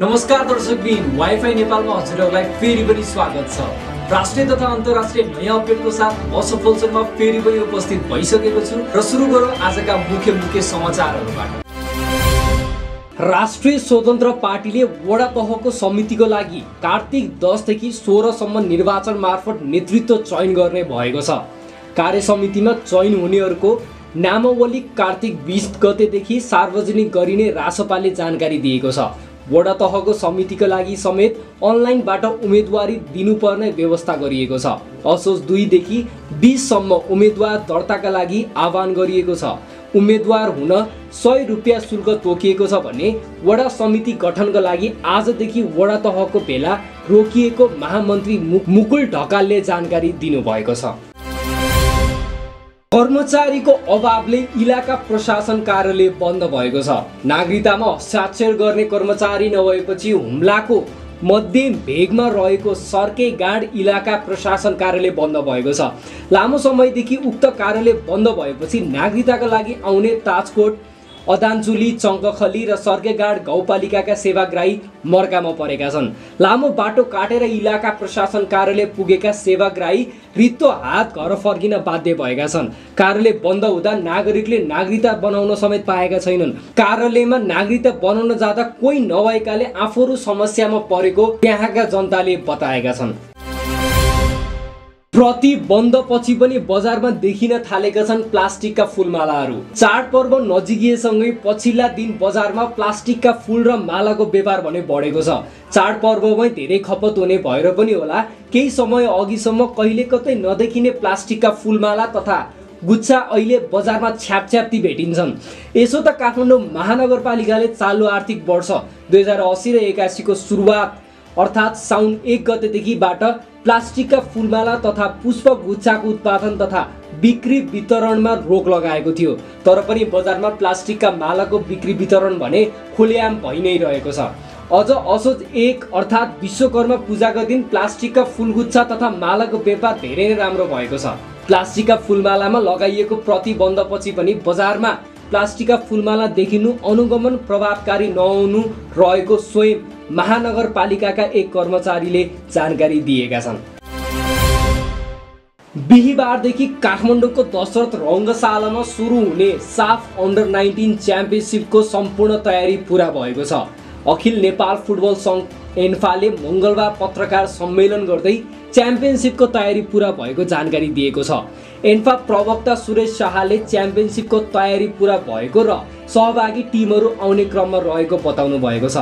नमस्कार दर्शकबिन, वाइफाई नेपालमा हजुरहरूलाई फेरि पनि स्वागत छ। राष्ट्रिय तथा अन्तर्राष्ट्रिय नयाँ अपडेटको साथ म सफल शर्मा फेरि पनि उपस्थित भइसकेको छु र सुरु गरौँ आजका मुख्य समाचारहरूबाट। राष्ट्रिय स्वतन्त्र पार्टीले वडा तहको समितिको लागि कार्तिक 10 देखि 16 सम्म निर्वाचन मार्फत नेतृत्व चयन गर्ने भएको छ। कार्य समितिमा चयन हुनेहरूको नामावली कार्तिक 20 गतेदेखि सार्वजनिक गरिने रासपाले जानकारी दिएको छ। वडा तहको समितिको लागि समेत अनलाइनबाट उम्मेदवारी दिनुपर्ने व्यवस्था गरिएको छ। असोज 2 देखि 20 सम्म उम्मेदवार दर्ताका लागि आह्वान गरिएको छ। उम्मेदवार हुन 100 रुपैयाँ शुल्क तोकिएको छ भने वडा समिति गठनका लागि आजदेखि वडा तहको भेला रोकिएको महामन्त्री मुकुल ढकालले जानकारी दिनुभएको छ। कर्मचारीको अभावले इलाका प्रशासन कार्यालय बन्द भएको छ। नागरिकतामा हस्ताक्षर गर्ने कर्मचारी नभएपछि हुम्लाको मध्यम भेगमा रहेको सर्के गाड इलाका प्रशासन कार्यालय बन्द भएको छ। लामो समयदेखि उक्त कार्यालय बन्द भएपछि नागरिकताका लागि आउने ताजकोट, अदानचुली, चङ्कखली र सर्केगाड गाउँपालिकाका सेवाग्राही मर्कामा परेका छन्। लामो बाटो काटेर इलाका प्रशासन कार्यालय पुगेका सेवाग्राही रित्तो हात घर फर्किन बाध्य भएका छन्। कार्यालय बन्द हुँदा नागरिकले नागरिकता बनाउन समेत पाएका छैनन्। कार्यालयमा नागरिकता बनाउन जाँदा कोही नभएकाले आफूहरू समस्यामा परेको त्यहाँका जनताले बताएका छन्। प्रतिबन्धपछि पनि बजारमा देखिन थालेका छन् प्लास्टिकका फूलमालाहरू। चाडपर्व नजिकिएसँगै पछिल्ला दिन बजारमा प्लास्टिकका फूल र मालाको व्यापार भने बढेको छ। चाडपर्वमै धेरै खपत हुने भएर पनि होला, केही समय अघिसम्म कहिले कतै नदेखिने प्लास्टिकका फूलमाला तथा गुच्छा अहिले बजारमा छ्यापछ्याप्ती भेटिन्छन्। यसो त काठमाडौँ महानगरपालिकाले चालु आर्थिक वर्ष 2080 र 81 को सुरुवात अर्थात् साउन 1 गतेदेखिबाट प्लास्टिकका फूलमाला तथा पुष्प गुच्छाको उत्पादन तथा बिक्री वितरणमा रोक लगाएको थियो। तर पनि बजारमा प्लास्टिकका मालाको बिक्री वितरण भने खुलेआम भइ नै रहेको छ। अझ असोज 1 अर्थात् विश्वकर्मा पूजाको दिन प्लास्टिकका फूलगुच्छा तथा मालाको व्यापार धेरै नै राम्रो भएको छ। प्लास्टिकका फूलमालामा लगाइएको प्रतिबन्धपछि पनि बजारमा प्लास्टिकका फूलमाला देखिनु अनुगमन प्रभावकारी नहुनु रहेको स्वयं महानगरपालिकाका एक कर्मचारीले जानकारी दिएका छन्। बिहीबारदेखि काठमाडौँको दशरथ रंगशालामा सुरु हुने साफ अन्डर-19 च्याम्पियनसिपको सम्पूर्ण तयारी पूरा भएको छ। अखिल नेपाल फुटबल संघ एनफाले मंगलबार पत्रकार सम्मेलन गर्दै च्याम्पियनसिपको तयारी पूरा भएको जानकारी दिएको छ। एनफा प्रवक्ता सुरेश शाहले च्याम्पियनसिपको तयारी पूरा भएको र सहभागी टिमहरू आउने क्रममा रहेको बताउनु भएको छ।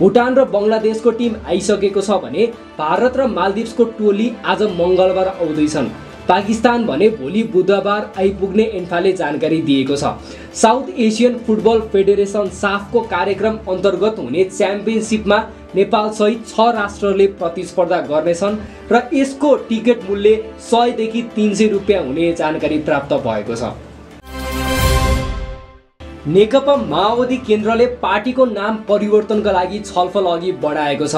भुटान र बंगलादेशको टिम आइसकेको छ भने भारत र मालदिप्सको टोली आज मंगलबार आउँदैछन्। पाकिस्तान भने भोलि बुधबार आइपुग्ने एन्फाले जानकारी दिएको छ। साउथ एशियन फुटबल फेडरेशन साफको कार्यक्रम अन्तर्गत हुने च्याम्पियनसिपमा नेपाल सहित 6 राष्ट्रले प्रतिस्पर्धा गर्नेछन् र यसको टिकट मूल्य 100 देखि 300 रुपैयाँ हुने जानकारी प्राप्त भएको छ। नेकपा माओवादी केन्द्रले पार्टीको नाम परिवर्तनका लागि छलफल अघि बढाएको छ।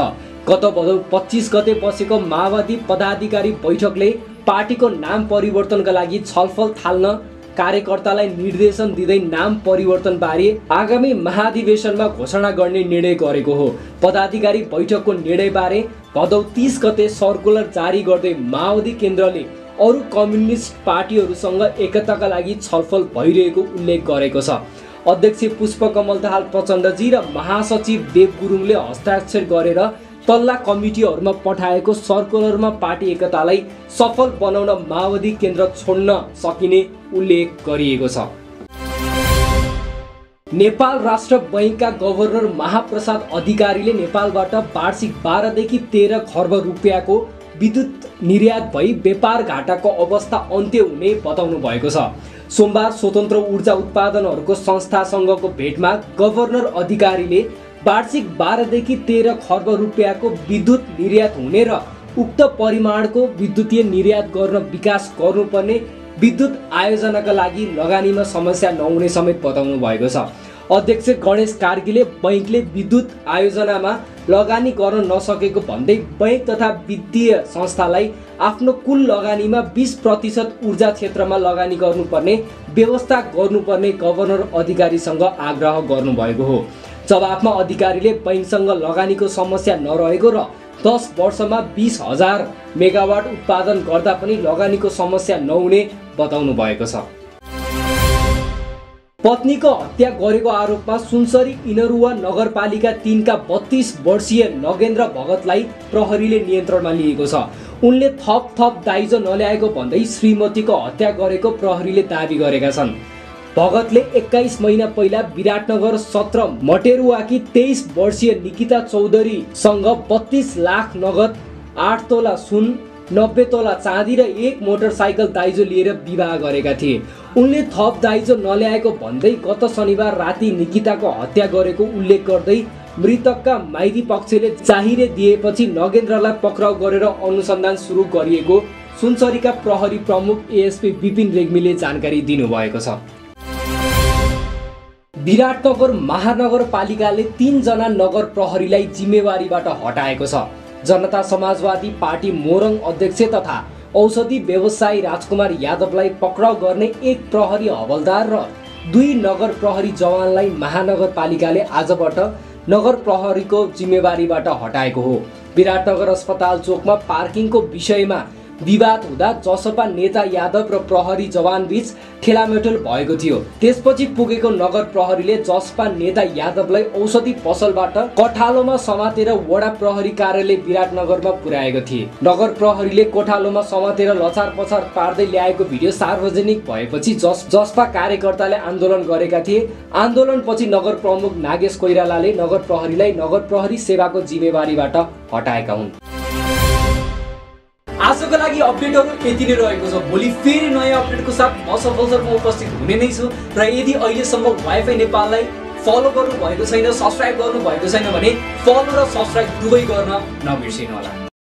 गत भदौ 25 गते बसेको माओवादी पदाधिकारी बैठकले पार्टीको नाम परिवर्तनका लागि छलफल थाल्न कार्यकर्तालाई निर्देशन दिँदै नाम परिवर्तन बारे आगामी महाधिवेशनमा घोषणा गर्ने निर्णय गरेको हो। पदाधिकारी बैठकको निर्णय बारे भदौ 30 गते सर्कुलर जारी गर्दै माओवादी केन्द्रले अरू कम्युनिस्ट पार्टीहरूसँग एकताका लागि छलफल भइरहेको उल्लेख गरेको छ। अध्यक्ष पुष्पकमल दाहाल प्रचंडजी र महासचिव देव गुरुङले हस्ताक्षर गरेर तल्ला कमिटीहरुमा पठाएको सर्कुलरमा पार्टी एकतालाई सफल बनाउन माओवादी केन्द्र छोड्न सकिने उल्लेख गरिएको छ। नेपाल राष्ट्र बैंकका गभर्नर महाप्रसाद अधिकारीले नेपालबाट वार्षिक 12 देखि 13 खर्ब रुपैयाँको विद्युत निर्यात भई व्यापार घाटाको अवस्था अन्त्य हुने बताउनु भएको छ। सोमबार स्वतन्त्र ऊर्जा उत्पादनहरुको संस्थासँगको भेटमा गभर्नर अधिकारीले वार्षिक 12 देखि 13 खर्ब रुपैयाँको विद्युत निर्यात हुने र उक्त परिमाणको विद्युतीय निर्यात गर्न विकास गर्नुपर्ने विद्युत आयोजनाका लागि लगानीमा समस्या नहुने समेत बताउनु भएको छ। अध्यक्ष गणेश कार्गीले बैंकले विद्युत आयोजनामा लगानी गर्न नसकेको भन्दै बैंक तथा वित्तीय संस्थालाई आफ्नो कुल लगानीमा 20% ऊर्जा क्षेत्रमा लगानी गर्नुपर्ने व्यवस्था गर्नुपर्ने गभर्नर अधिकारीसँग आग्रह गर्नुभएको हो। जवाफमा अधिकारीले बैंकसँग लगानीको समस्या नरहेको र 10 वर्षमा 20,000 मेगावाट उत्पादन गर्दा पनि लगानीको समस्या नहुने बताउनु भएको छ। पत्नीको हत्या गरेको आरोपमा सुनसरी इनरुवा नगरपालिका 3 का 32 वर्षीय नगेंद्र भगतलाई प्रहरीले नियन्त्रणमा लिएको छ। उनले थप दाइजो नल्याएको भन्दै श्रीमतीको हत्या गरेको प्रहरीले दाबी गरेका छन्। भगतले 21 महिना पहिला विराटनगर 17 मटेरुवाकी 23 वर्षीय निकिता चौधरीसँग 32 लाख नगद 8 तोला सुन 90 तोला चाँदी र 1 मोटरसाइकल दाइजो लिएर विवाह गरेका थिए। उनले थप दाइजो नल्याएको भन्दै गत शनिबार राति निकिताको हत्या गरेको उल्लेख गर्दै मृतकका माइती पक्षले चाहिरे दिएपछि नगेन्द्रलाई पक्राउ गरेर अनुसन्धान सुरु गरिएको सुनसरीका प्रहरी प्रमुख एएसपी विपिन रेग्मीले जानकारी दिनुभएको छ। विराटनगर महानगरपालिकाले 3 जना नगर प्रहरीलाई जिम्मेवारीबाट हटाएको छ। जनता समाजवादी पार्टी मोरङ अध्यक्ष तथा औषधि व्यवसायी राजकुमार यादवलाई पक्राउ गर्ने 1 प्रहरी हवलदार र 2 नगर प्रहरी जवानलाई महानगरपालिकाले आजबाट नगर प्रहरीको जिम्मेवारीबाट हटाएको हो। विराटनगर अस्पताल चोकमा पार्किङको विषयमा विवाद हुँदा जसपा नेता यादव र प्रहरी जवान बीच ठेलामेटल भएको थियो। त्यसपछि पुगेको नगर प्रहरीले जसपा नेता यादवलाई औषधि पसलबाट कोठालोमा समातेर वडा प्रहरी कार्यालय विराटनगरमा पुर्याएको थिए। नगर प्रहरीले कोठालोमा समातेर लचारपचार पार्दै ल्याएको भिडियो सार्वजनिक भएपछि जसपा कार्यकर्ताले आन्दोलन गरेका थिए। आन्दोलनपछि नगर प्रमुख नागेश कोइरालाले नगर प्रहरीलाई नगर प्रहरी सेवाको जिम्मेवारीबाट हटाएका हुन्। आजको लागि अपडेटहरु यति नै रहेको छ। भोलि फेरि नयाँ अपडेटको साथ म सफलसरमा उपस्थित हुने नै छु र यदि अहिलेसम्म वाइफाई नेपाललाई फलो गर्नु भएको छैन, सब्स्क्राइब गर्नु भएको छैन भने फलो र सब्स्क्राइब दुवै गर्न नबिर्सिनु होला।